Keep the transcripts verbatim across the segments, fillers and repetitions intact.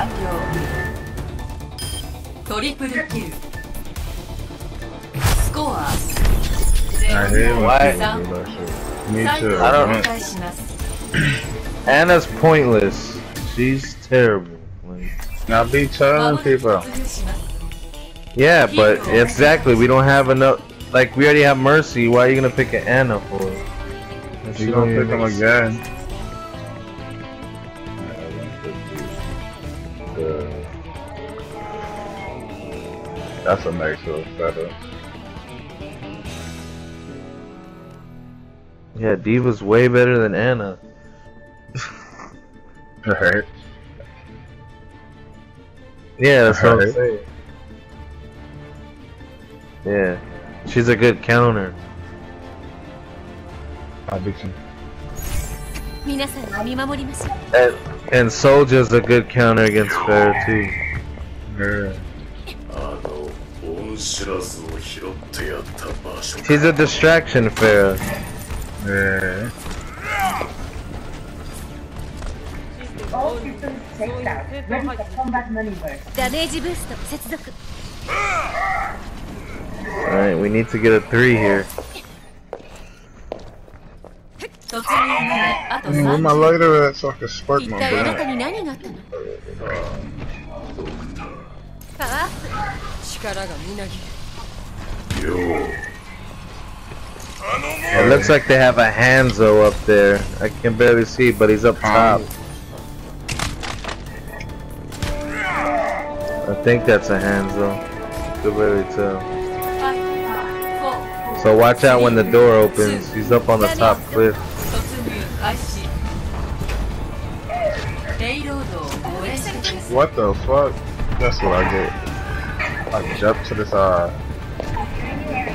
完了。トリプルキル。スコア。I hate him. Me too. I don't. Anna's pointless. She's terrible. Now be telling people. Yeah, but exactly. We don't have enough. Like, we already have Mercy. Why are you gonna pick an Ana for it? You're gonna pick him again. That's a nice little setup. Yeah, D.Va's way better than Ana. Alright. Yeah, that's what I'm saying. Yeah. She's a good counter. And, and Soldier's a good counter against Pharah too. Yeah. He's a distraction, Pharah. Yeah. All people take that. Ready for combat maneuver. Damage boost. Alright, we need to get a three here. I mean, where my lighter at so I can spark my breath? It looks like they have a Hanzo up there. I can barely see, but he's up top. I think that's a Hanzo. Could barely tell. So watch out when the door opens. He's up on the top cliff. What the fuck? That's what I get. I jump to the side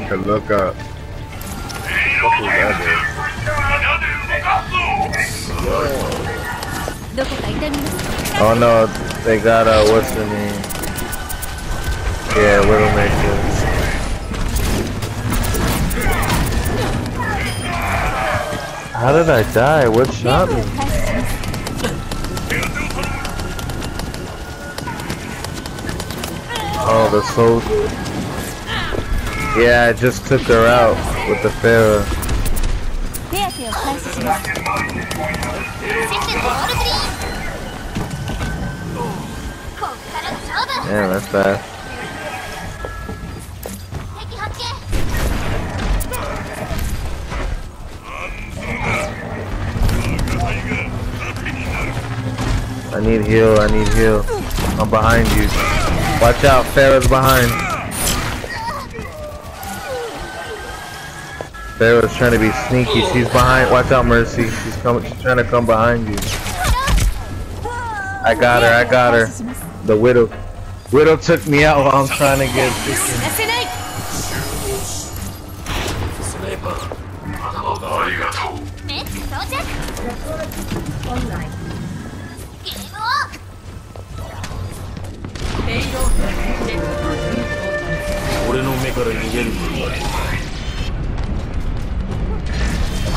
to look up. What was that? Oh no, they got uh, what's the name? Yeah, Widowmaker. How did I die? What shot me? Oh, the soldier. Yeah, I just took her out with the Pharah. Yeah, that's bad. I need heal, I need heal. I'm behind you. Watch out, Pharah's behind. Pharah's trying to be sneaky, she's behind. Watch out, Mercy. She's coming, she's trying to come behind you. I got her, I got her. The Widow. Widow took me out while I'm trying to get chicken.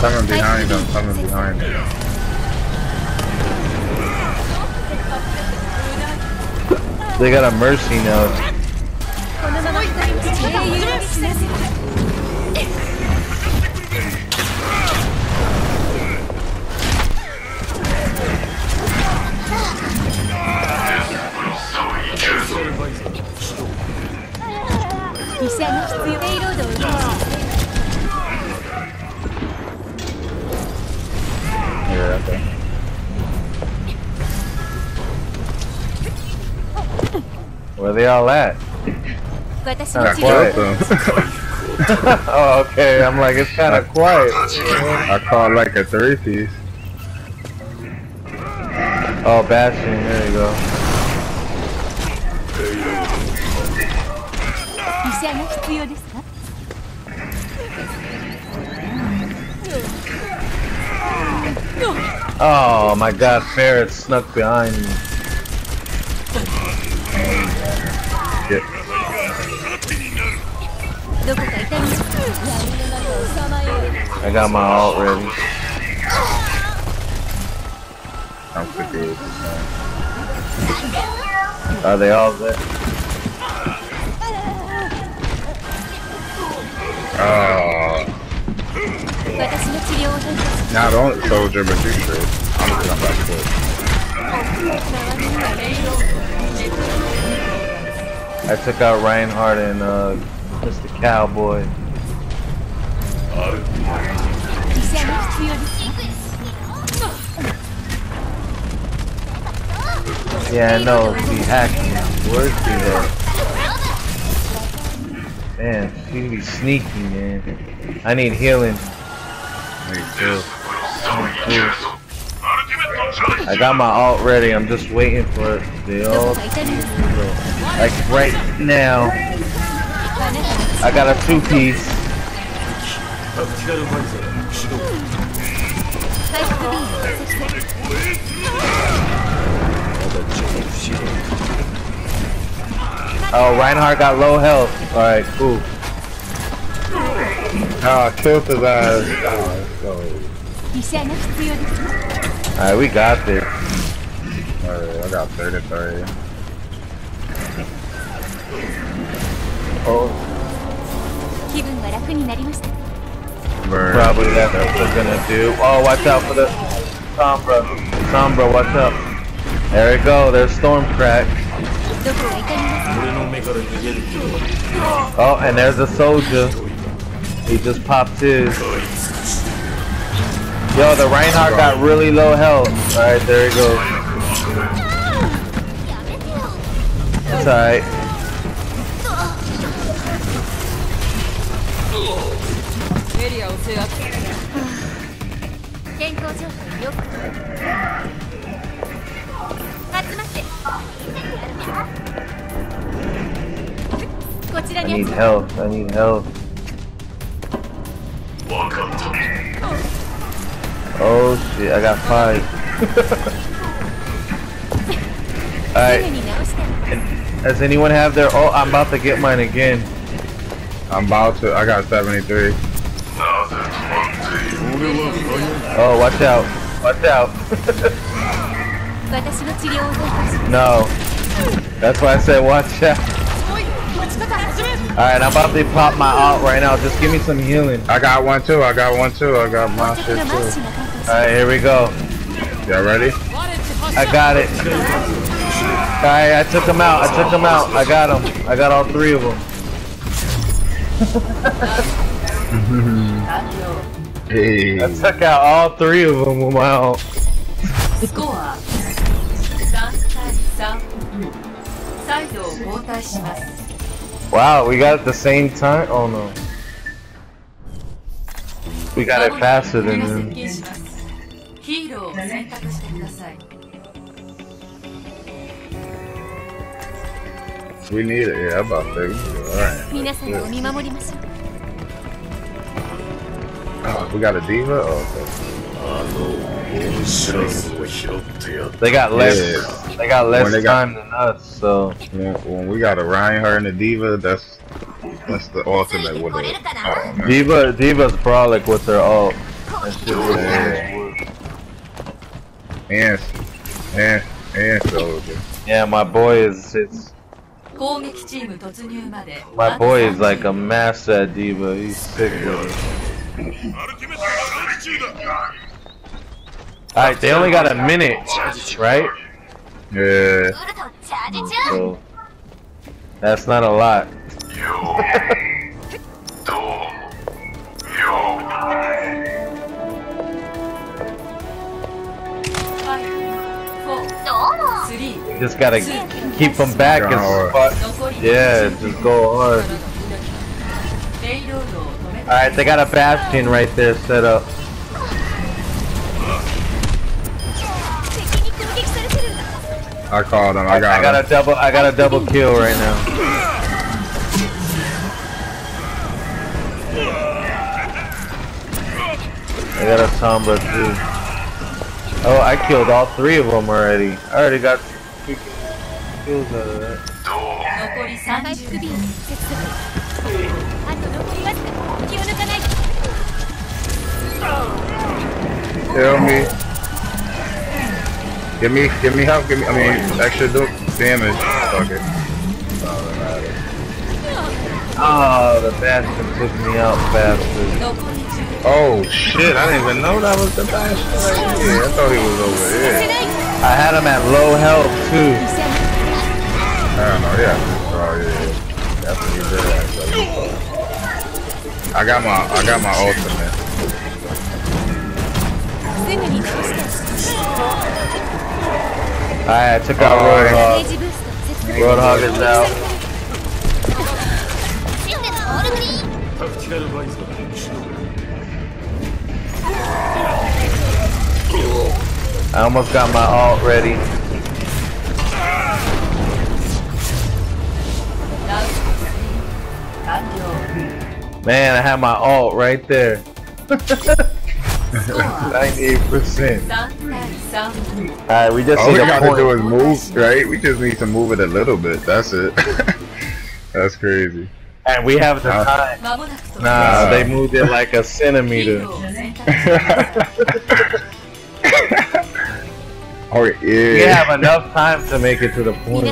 Coming behind him, coming behind him. They got a Mercy now. Yeah, okay. Where they all at? Kinda quiet though. Oh, okay. I'm like, it's kinda quiet. I caught like a three piece. Oh, Bastion, there you go. Oh my god, Pharah snuck behind me. Shit. I got my ult ready. I'm forgetting. Are they all there? Oh. Not only Soldier, but you should. I'm not going back to it. I took out Reinhardt and uh, Mister Cowboy. Yeah, I know, she hacked me. Where's she at? Man, she be sneaky, man. I need healing. Me too. I got my ult ready, I'm just waiting for it. The ult. Like right now. I got a two piece. Oh, Reinhardt got low health. Alright, cool. Oh, I killed his ass. Oh, alright, we got there. Alright, I got thirty-three. Oh. Burn. Probably that's what they're gonna do. Oh, watch out for the Sombra. Sombra, watch out. There we go, there's Storm Crack. Oh, and there's a Soldier. He just popped his. Yo, the Reinhardt got really low health. Alright, there he goes. It's alright. I need help, I need help. Oh shit, I got five. Alright. Does anyone have their oh I'm about to get mine again. I'm about to I got seventy-three. Oh, watch out. Watch out. No. That's why I said watch out. Alright, I'm about to pop my ult right now. Just give me some healing. I got one too. I got one too. I got my shit too. Alright, here we go. Y'all ready? I got it. Alright, I took him out. I took him out. I got him. I got all three of them. Hey. I took out all three of them with my ult. Wow, we got it the same time? Oh no. We got it faster than them. We need it, yeah, about thirty. Alright. Oh, we got a D.Va? Oh, okay. They got less yeah. They got less they time got, than us, so when, when we got a Reinhardt and a D.Va, that's that's the ultimate with it. Oh, D.Va D.Va's frolic with their ult. And and and Soldier. Yeah, my boy is it's my boy is like a master at D.Va, he's sick with it. Alright, they only got a minute, right? Yeah. So, that's not a lot. Just gotta keep them back as fuck. Yeah, just go hard. Alright, they got a Bastion right there set up. I called him, I got I, I got him. a double I got a double kill right now. I got a Sombra too. Oh, I killed all three of them already. I already got freaking kills out of that. Kill me. Give me, give me help, give me, I mean, extra dope. damage. Fuck it. Oh, the Bastion took me out faster. Oh shit, I didn't even know that was the Bastion right here. I thought he was over here. I had him at low health too. I don't know, yeah. Oh yeah. That's what he did actually. I got my I got my ultimate. Alright, I took out Roadhog. Roadhog is out. I almost got my ult ready. Man, I had my ult right there. ninety-eight percent. Alright, we just All need we gotta point. do is move, right? We just need to move it a little bit, that's it. That's crazy. And we have the time. Nah, nah, they moved it like a centimeter. Oh, yeah. We have enough time to make it to the point.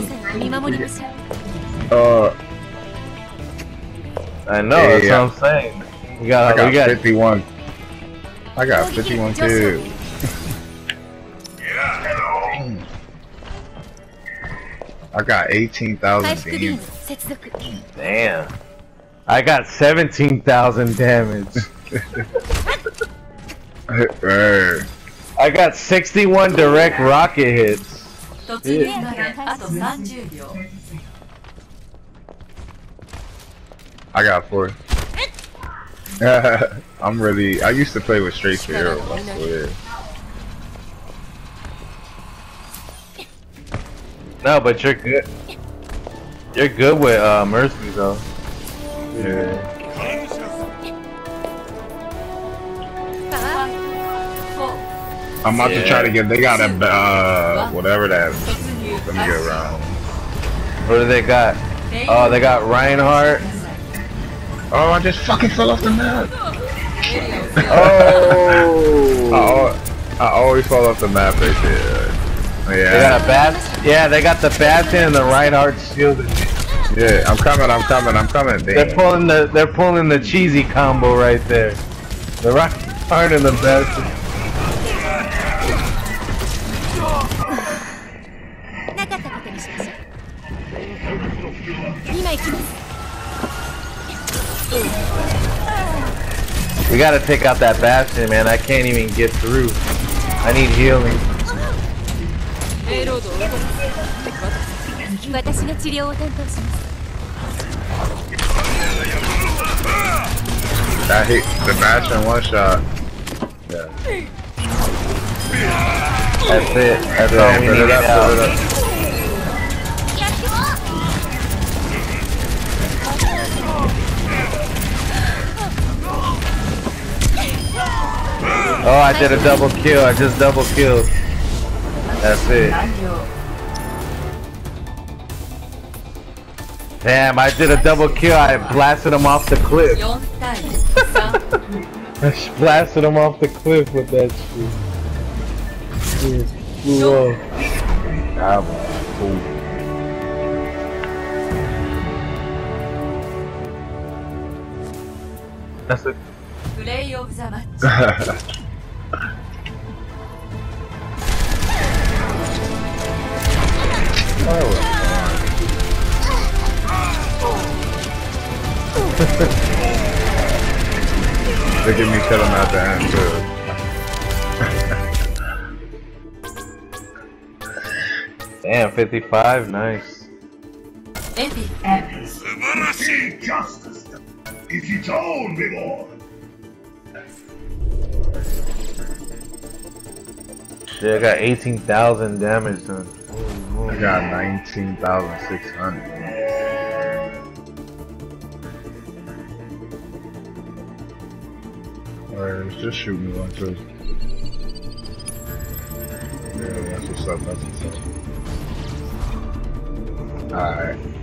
Uh, I know, yeah, that's yeah. what I'm saying. We got, I got, we got fifty-one. I got fifty-one kills. I got eighteen thousand damage. Damn. I got seventeen thousand damage. I got sixty-one direct rocket hits. Shit. I got four. I'm really. I used to play with straight to arrow. I swear. No, but you're good. You're good with uh, Mercy though. Yeah. I'm about yeah. to try to get. They got a uh, whatever that. Let me get around. What do they got? Oh, they got Reinhardt. Oh, I just fucking fell off the map. Oh! I, al I always fall off the map right there. Yeah. They got a bat yeah, they got the Bastion and the Reinhardt shield. Yeah, I'm coming, I'm coming, I'm coming. Damn. They're pulling the they're pulling the cheesy combo right there. The Reinhardt and the Bastion. We gotta take out that Bastion, man. I can't even get through. I need healing. That hit the Bastion one shot. Yeah. That's it. That's yeah, all we need up, out. Oh, I did a double kill. I just double killed. That's it. Damn, I did a double kill. I blasted him off the cliff. I blasted him off the cliff with that shit. Whoa. That was cool. That's it. Play of the match. They give me cut him out the hand too. Damn, fifty-five, nice. Epic. Epic. Justice. If you don't be more. Shit, I got eighteen thousand damage done. I got nineteen thousand six hundred. Alright, let's just shoot me one too. Yeah, that's what's up, that's what's up. Alright.